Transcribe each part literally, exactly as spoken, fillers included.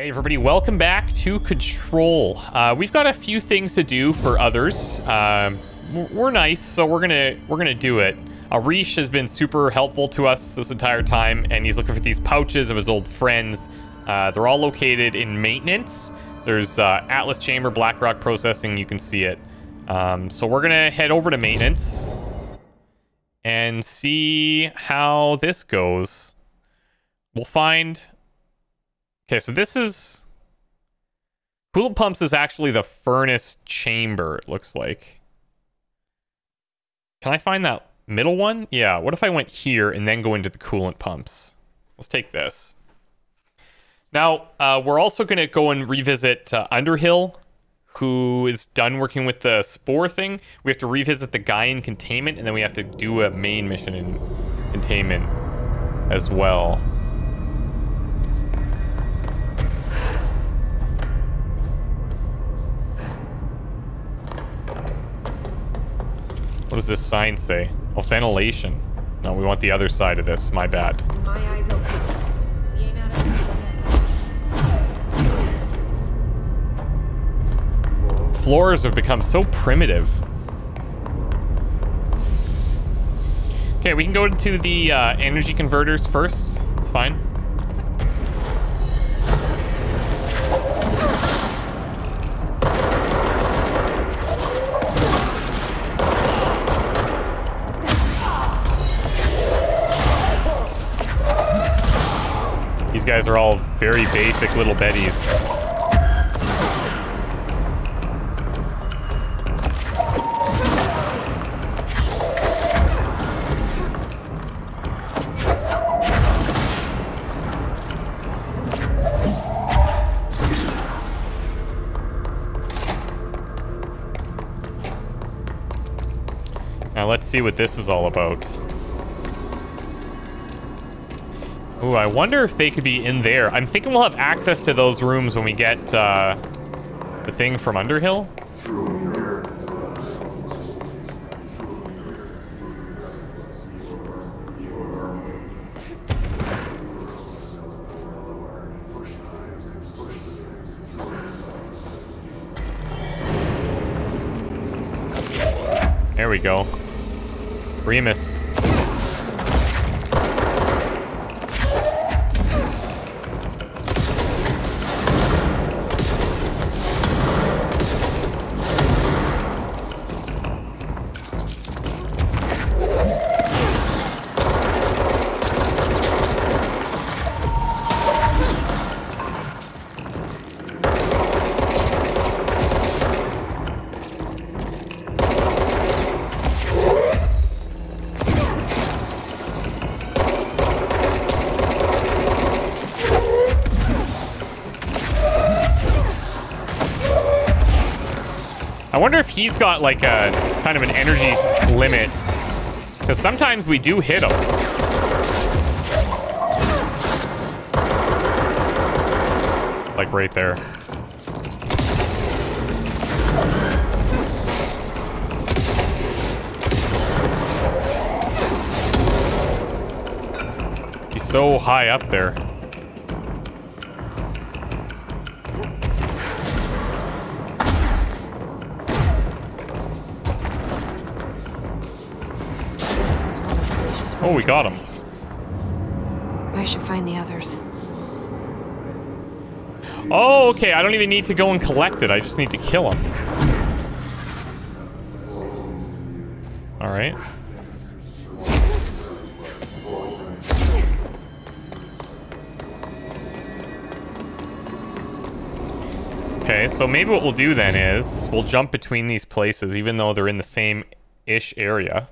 Hey everybody, welcome back to Control. Uh, we've got a few things to do for others. Um, we're nice, so we're gonna we're gonna do it. Arish has been super helpful to us this entire time, and he's looking for these pouches of his old friends. Uh, they're all located in maintenance. There's uh, Atlas Chamber Blackrock Processing. You can see it. Um, so we're gonna head over to maintenance and see how this goes. We'll find. Okay, so this is... Coolant pumps is actually the furnace chamber, it looks like. Can I find that middle one? Yeah, what if I went here and then go into the coolant pumps? Let's take this. Now, uh, we're also going to go and revisit uh, Underhill, who is done working with the spore thing. We have to revisit the guy in containment, and then we have to do a main mission in containment as well. What does this sign say? Oh, ventilation. No, we want the other side of this. My bad. My eyes open. We ain't out of floors have become so primitive. Okay, we can go into the uh, energy converters first. It's fine. These guys are all very basic little Betties. Now let's see what this is all about. Ooh, I wonder if they could be in there. I'm thinking we'll have access to those rooms when we get uh, the thing from Underhill. There we go. Remus. I wonder if he's got like a kind of an energy limit, because sometimes we do hit him. Like right there. He's so high up there. Oh, we got him. I should find the others. Oh, okay. I don't even need to go and collect it. I just need to kill him. All right. Okay, so maybe what we'll do then is we'll jump between these places, even though they're in the same-ish area.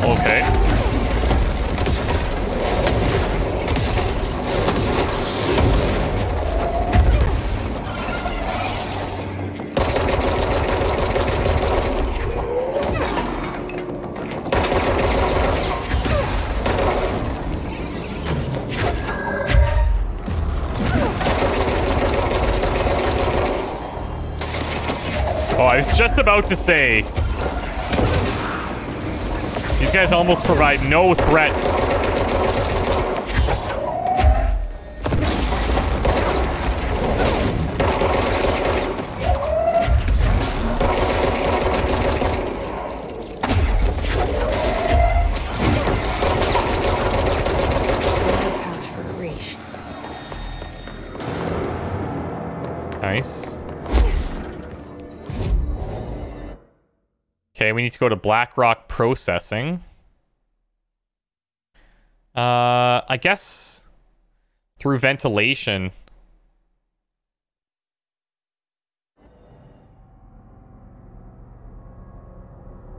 Okay. Oh, I was just about to say... These guys almost provide no threat. We need to go to Blackrock Processing. Uh, I guess through ventilation.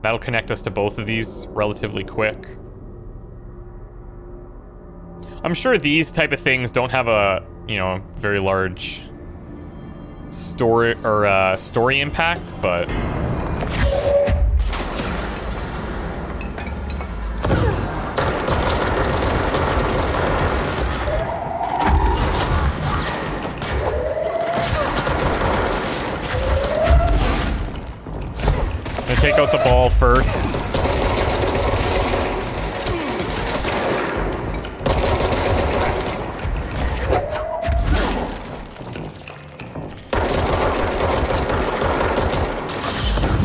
That'll connect us to both of these relatively quick. I'm sure these type of things don't have a, you know, very large story or uh, story impact, but. Take out the ball first.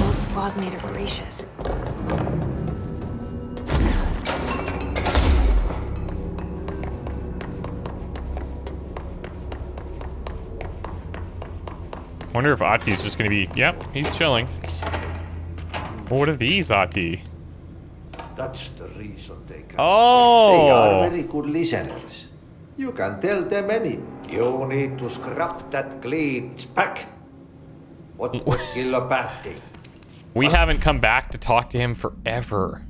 Old squad made it voracious. Wonder if Ahti's just gonna be. Yep, he's chilling. What are these, Ahti? That's the reason they come. Oh! They are very good listeners. You can tell them any. You need to scrap that clean pack. What would kill a bad thing? We haven't come back to talk to him forever.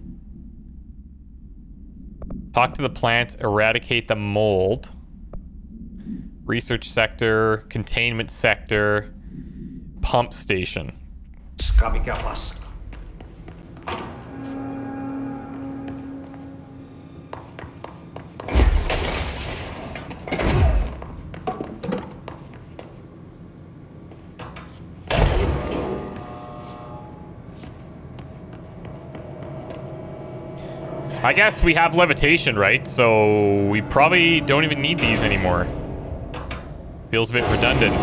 Talk to the plants, eradicate the mold. Research sector, containment sector, pump station. Skamikamas. I guess we have levitation, right? So we probably don't even need these anymore. Feels a bit redundant.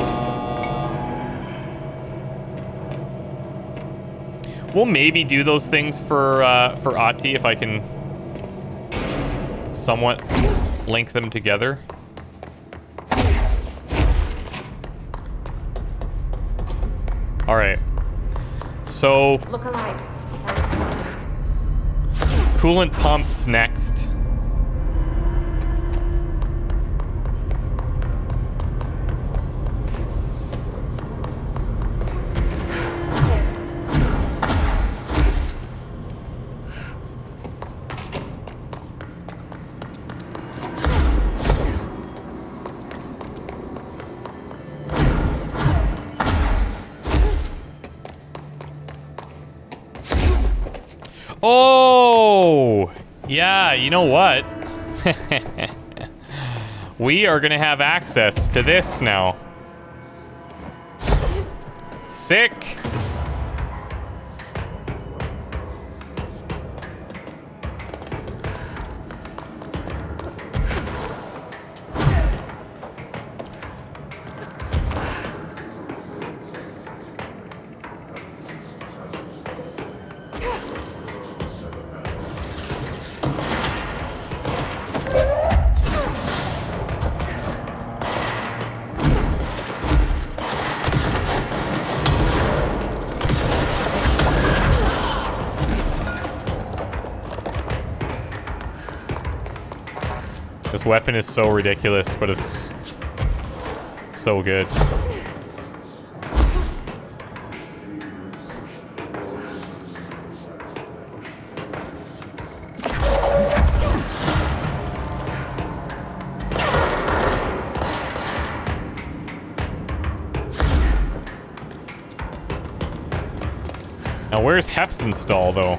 We'll maybe do those things for uh, for Ahti if I can somewhat link them together. All right. So. Look alive. Coolant pumps next. Yeah, you know what? We are gonna have access to this now. Sick. This weapon is so ridiculous, but it's so good. Now, where's Hep's install, though?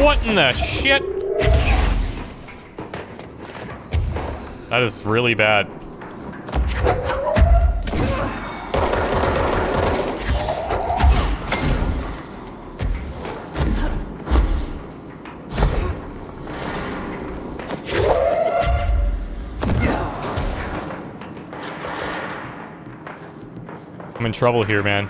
What in the shit? That is really bad. I'm in trouble here, man.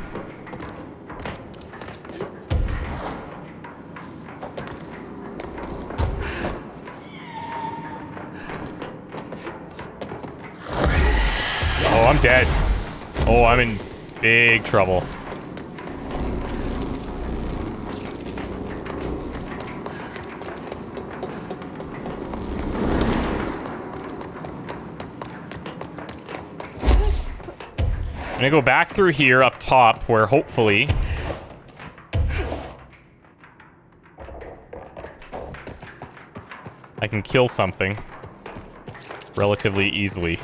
Oh, I'm dead. Oh, I'm in big trouble. I'm gonna go back through here up top where hopefully I can kill something relatively easily.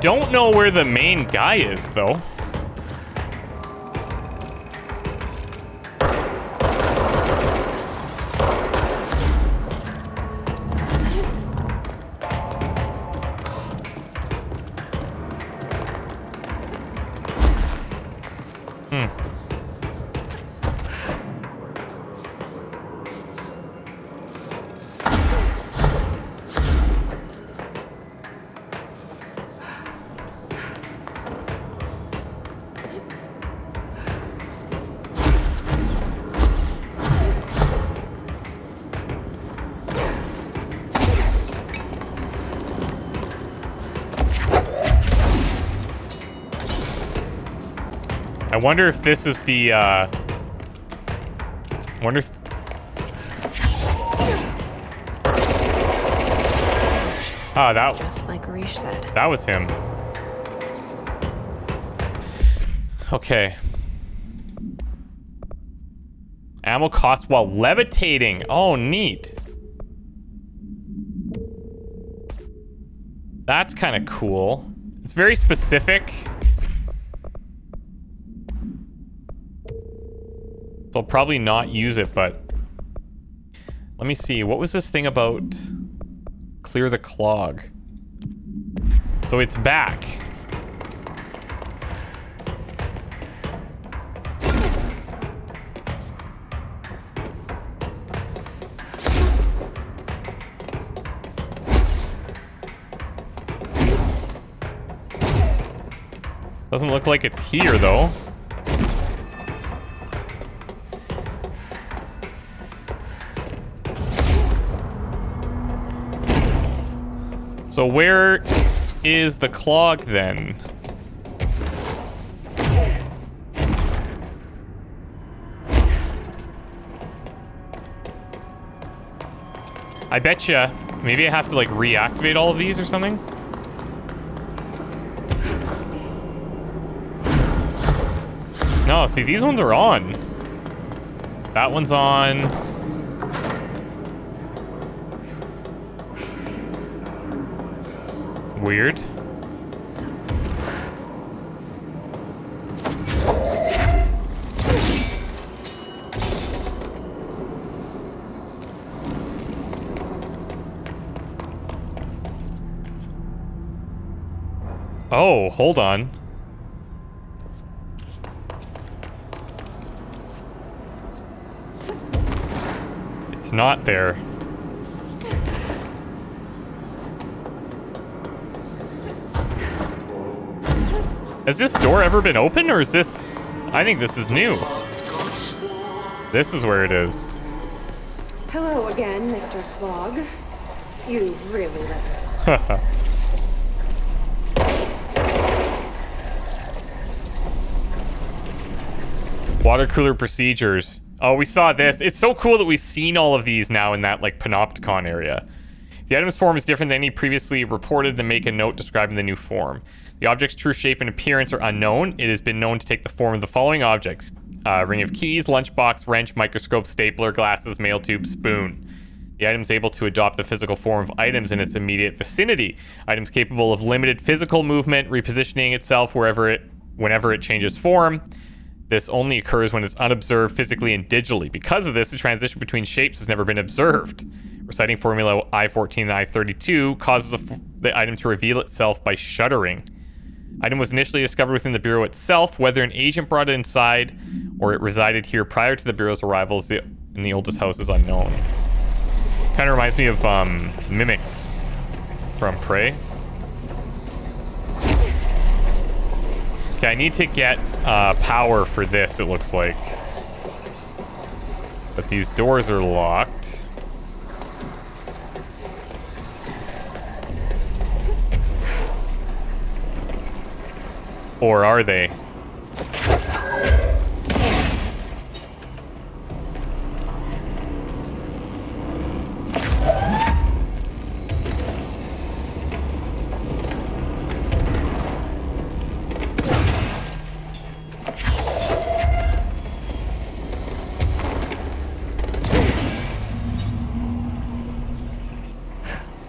Don't know where the main guy is, though. Hmm. I wonder if this is the, uh... wonder if... Ah, that was... Just like Arish said. That was him. Okay. Ammo cost while levitating. Oh, neat. That's kind of cool. It's very specific. So I'll probably not use it, but let me see. What was this thing about clear the clog? So it's back. Doesn't look like it's here though. So where is the clog then? I betcha maybe I have to like reactivate all of these or something? No, see these ones are on. That one's on. Weird. Oh, hold on. It's not there. Has this door ever been open, or is this... I think this is new. This is where it is. Hello again, Mister Clog. You've really let us. Water cooler procedures. Oh, we saw this. It's so cool that we've seen all of these now in that, like, Panopticon area. The item's form is different than any previously reported, to make a note describing the new form. The object's true shape and appearance are unknown. It has been known to take the form of the following objects. Uh, ring of keys, lunchbox, wrench, microscope, stapler, glasses, mail tube, spoon. The item is able to adopt the physical form of items in its immediate vicinity. Items capable of limited physical movement, repositioning itself wherever it, whenever it changes form. This only occurs when it's unobserved physically and digitally. Because of this, the transition between shapes has never been observed. Reciting Formula I fourteen and I thirty-two causes the item to reveal itself by shuddering. Item was initially discovered within the Bureau itself. Whether an agent brought it inside or it resided here prior to the Bureau's arrival in the oldest house is unknown. Kind of reminds me of um, mimics from Prey. Okay, I need to get uh, power for this, it looks like. But these doors are locked. Or are they?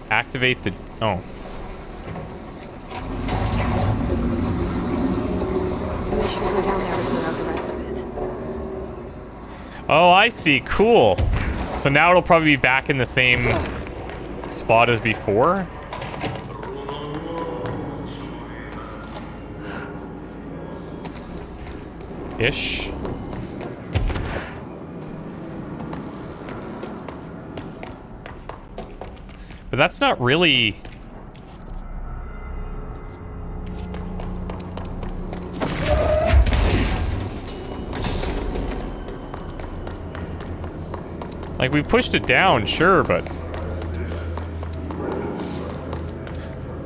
Activate the... oh. Oh, I see. Cool. So now it'll probably be back in the same spot as before. Ish. But that's not really... like, we've pushed it down, sure, but...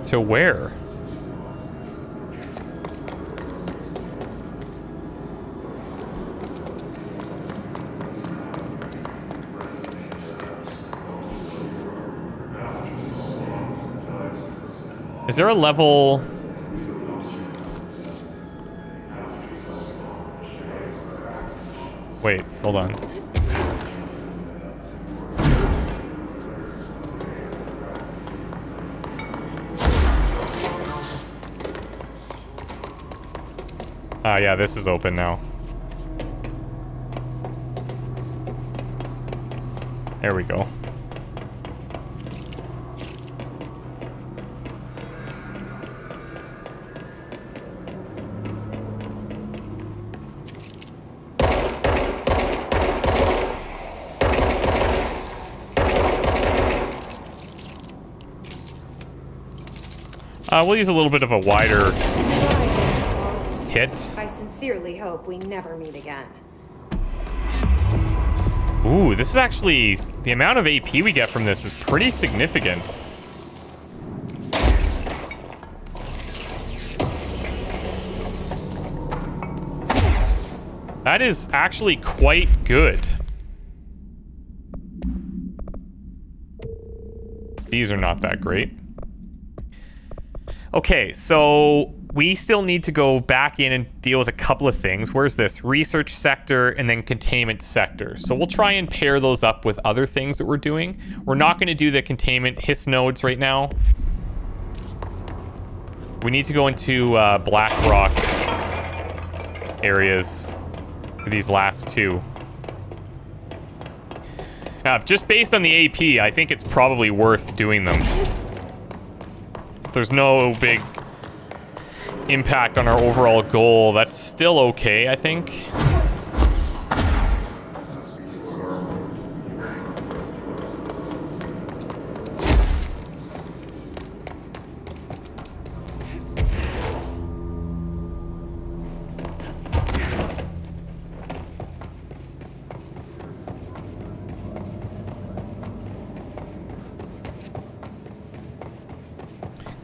to where? Is there a level... wait, hold on. Ah, uh, yeah, this is open now. There we go. Uh, we'll use a little bit of a wider... hit. I sincerely hope we never meet again. Ooh, this is actually... the amount of A P we get from this is pretty significant. That is actually quite good. These are not that great. Okay, so... we still need to go back in and deal with a couple of things. Where's this? Research sector and then containment sector. So we'll try and pair those up with other things that we're doing. We're not going to do the containment his nodes right now. We need to go into uh, Blackrock areas for these last two. Now, just based on the A P, I think it's probably worth doing them. If there's no big... impact on our overall goal, that's still okay, I think.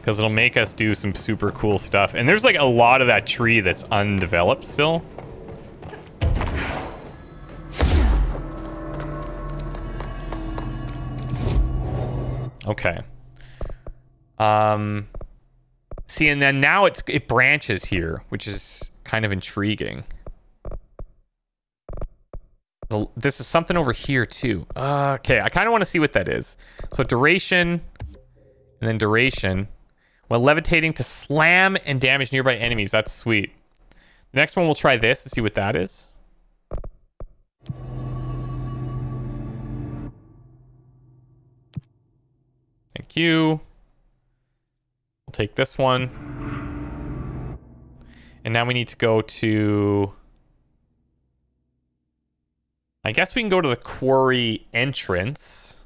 Because it'll make us do some super cool stuff. And there's like a lot of that tree that's undeveloped still. Okay. Um, see, and then now it's it branches here, which is kind of intriguing. The, this is something over here too. Uh, okay, I kind of want to see what that is. So duration, and then duration. While levitating to slam and damage nearby enemies. That's sweet. The next one, we'll try this to see what that is. Thank you. We'll take this one. And now we need to go to... I guess we can go to the quarry entrance.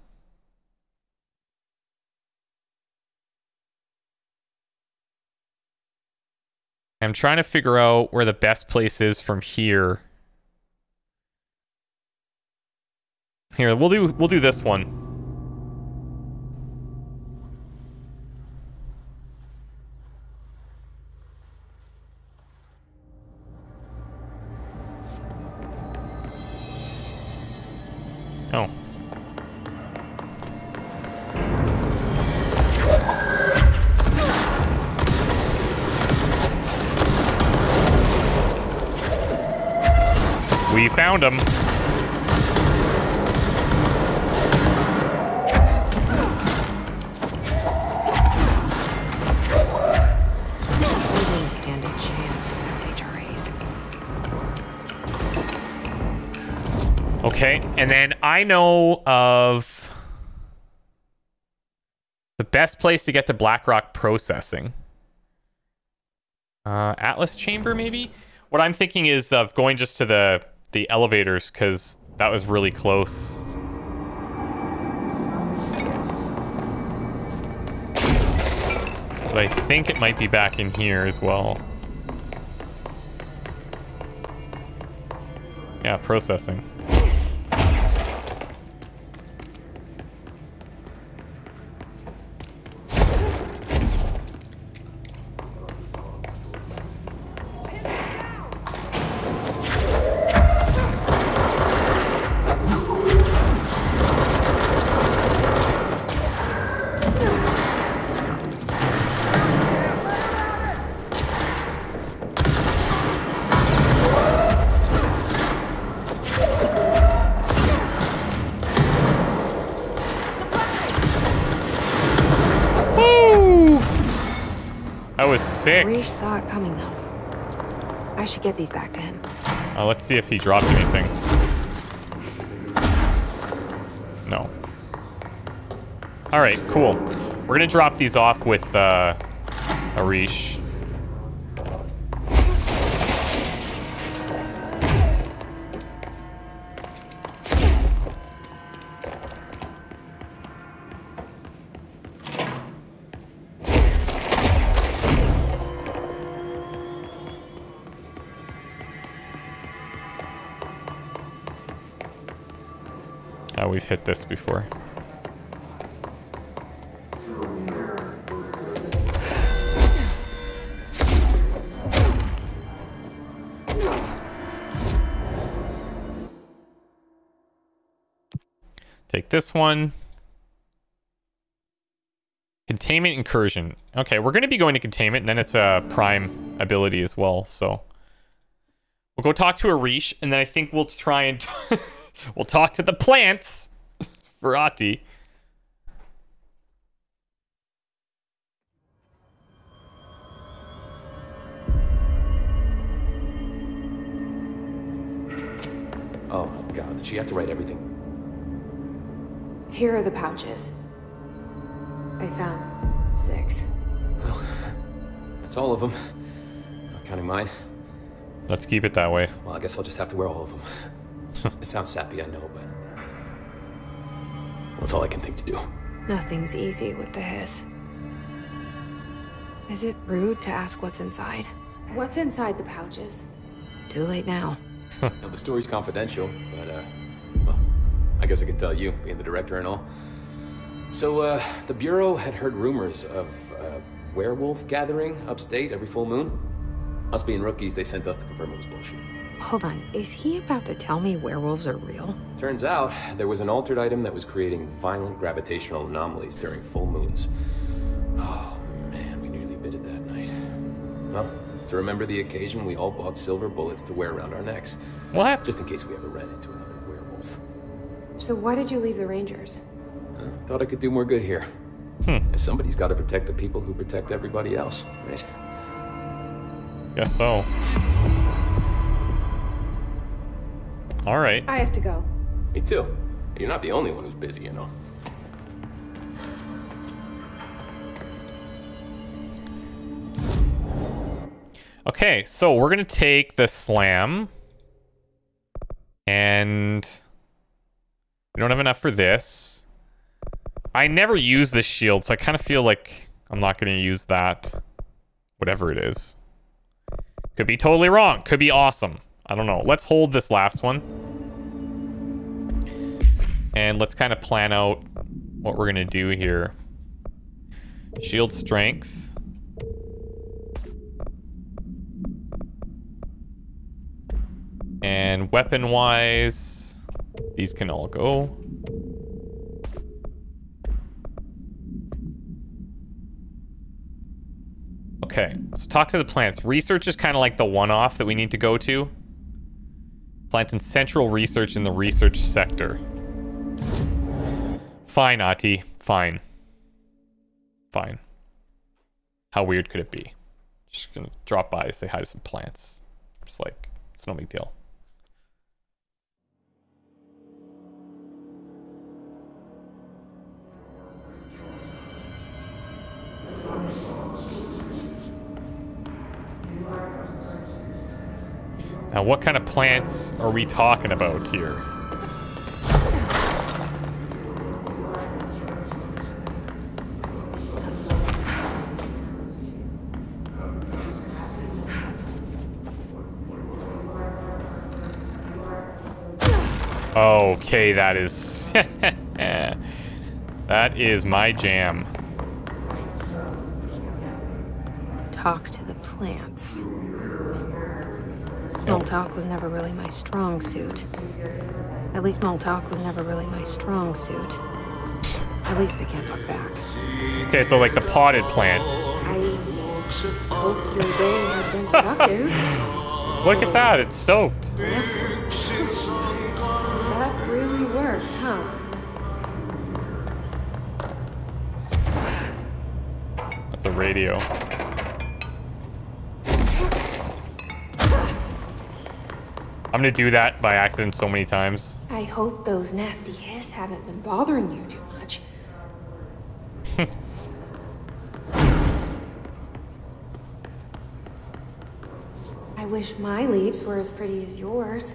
I'm trying to figure out where the best place is from here. Here, we'll do we'll do this one. Oh. We found him. Okay, and then I know of the best place to get to Blackrock Processing. Uh, Atlas Chamber, maybe? What I'm thinking is of going just to the, the elevators, because that was really close. But I think it might be back in here as well. Yeah, processing. Arish saw it coming, though. I should get these back to him. Uh, let's see if he dropped anything. No. All right, cool. We're gonna drop these off with uh, Arish. We've hit this before. Take this one. Containment Incursion. Okay, we're going to be going to Containment, and then it's a prime ability as well, so... We'll go talk to Arish, and then I think we'll try and... We'll talk to the plants, Veratti. Oh my God, did she have to write everything? Here are the pouches. I found six. Well, that's all of them. Not counting mine. Let's keep it that way. Well, I guess I'll just have to wear all of them. It sounds sappy, I know, but that's all I can think to do. Nothing's easy with the hiss. Is it rude to ask what's inside? What's inside the pouches? Too late now. Now, the story's confidential, but, uh, well, I guess I could tell you, being the director and all. So, uh, the Bureau had heard rumors of a werewolf gathering upstate every full moon. Us being rookies, they sent us to confirm it was bullshit. Hold on, is he about to tell me werewolves are real? Turns out, there was an altered item that was creating violent gravitational anomalies during full moons. Oh man, we nearly bit it that night. Well, to remember the occasion, we all bought silver bullets to wear around our necks. What? Just in case we ever ran into another werewolf. So why did you leave the Rangers? I thought I could do more good here. Hmm. Somebody's got to protect the people who protect everybody else, right? Guess so. All right. I have to go. Me too. You're not the only one who's busy, you know. Okay, so we're going to take the slam. And we don't have enough for this. I never use this shield, so I kind of feel like I'm not going to use that. Whatever it is. Could be totally wrong. Could be awesome. I don't know. Let's hold this last one. And let's kind of plan out what we're going to do here. Shield strength. And weapon-wise, these can all go. Okay, so talk to the plants. Research is kind of like the one-off that we need to go to. Plants in Central Research in the research sector. Fine, Ahti. Fine. Fine. How weird could it be? Just gonna drop by, say hi to some plants. Just like, it's no big deal. Now, what kind of plants are we talking about here? Okay, that is... that is my jam. Talk to the plants. Small talk was never really my strong suit. At least small talk was never really my strong suit. At least they can't talk back. Okay, so like the potted plants. I hope your day has been productive. Look at that, it's stoked. That really works, huh? That's a radio. I'm gonna do that by accident so many times. I hope those nasty hiss haven't been bothering you too much. I wish my leaves were as pretty as yours.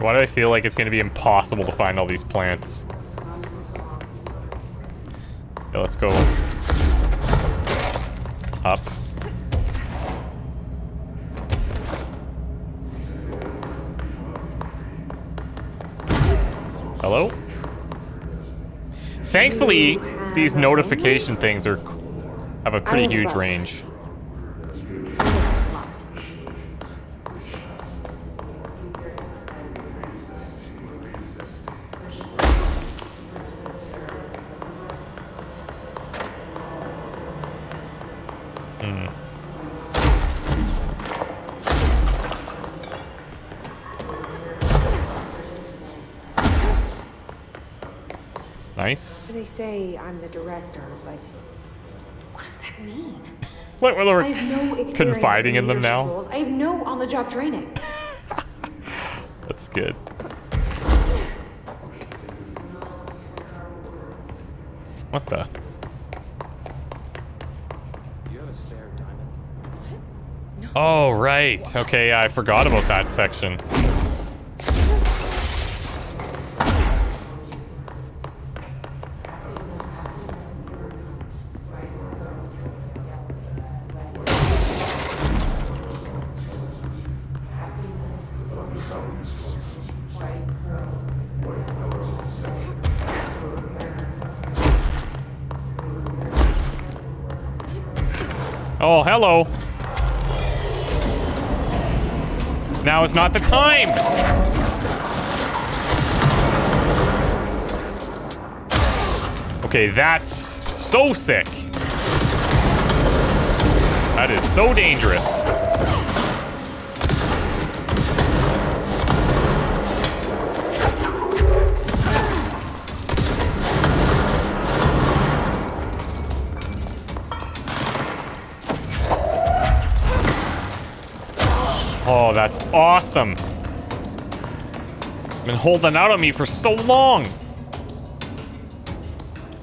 Why do I feel like it's gonna be impossible to find all these plants? Okay, let's go. Up. Hello? Thankfully, these notification things are have a pretty huge range. They say I'm the director, but what does that mean? What were they no confiding in them now? Roles. I have no on-the-job training. That's good. What the? Do you have a spare diamond? What? No. Oh right. What? Okay, I forgot about that section. Oh, hello. Now is not the time. Okay, that's so sick. That is so dangerous. that's awesome. It's been holding out on me for so long.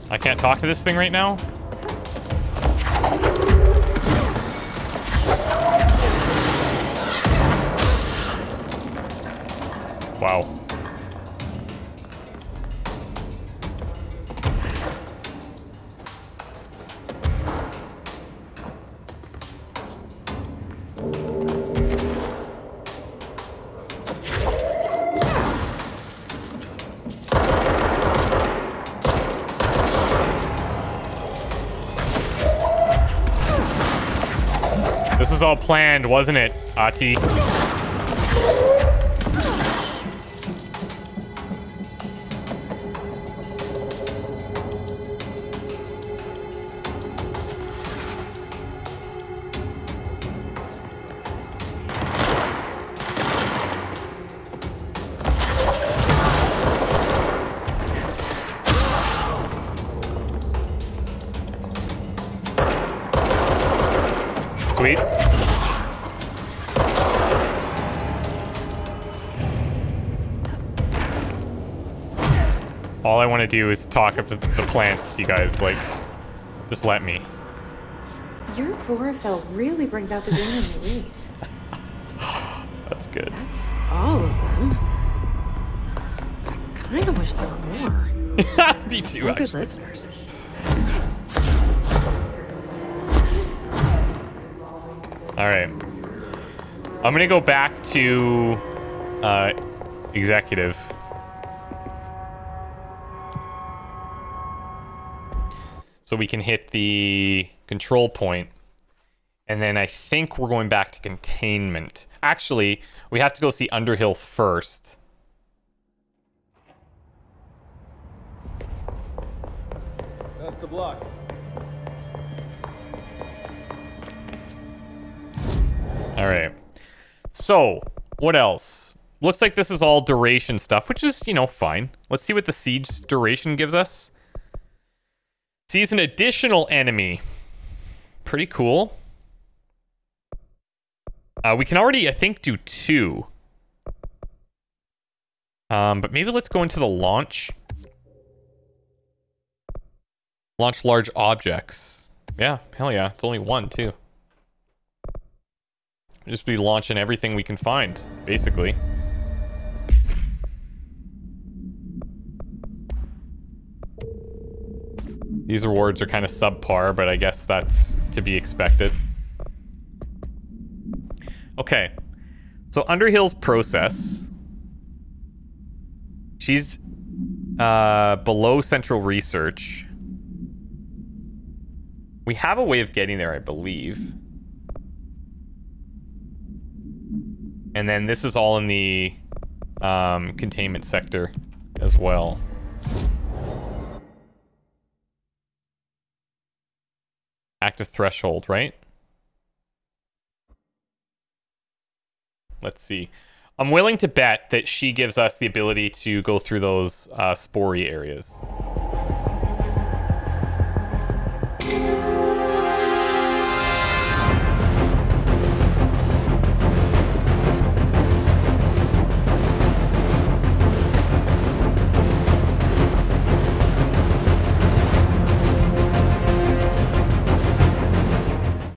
I can't talk to this thing right now. Wow. All planned, wasn't it, Ahti? Sweet. All I want to do is talk up to the plants, you guys. Like, just let me. Your chlorophyll really brings out the green in the leaves. That's good. That's all of them. I kind of wish there were more. Me too, actually. Good listeners. All right. I'm gonna go back to uh, executive. So we can hit the control point. And then I think we're going back to containment. Actually, we have to go see Underhill first. Best of luck. Alright. So, what else? Looks like this is all duration stuff, which is, you know, fine. Let's see what the siege duration gives us. Sees an additional enemy. Pretty cool. Uh, we can already, I think, do two. Um, but maybe let's go into the launch. Launch large objects. Yeah, hell yeah. It's only one, too. We'll just be launching everything we can find, basically. These rewards are kind of subpar, but I guess that's to be expected. Okay. So Underhill's process. She's uh, below Central Research. We have a way of getting there, I believe. And then this is all in the um, containment sector as well. Active threshold, right? Let's see. I'm willing to bet that she gives us the ability to go through those uh, sporey areas.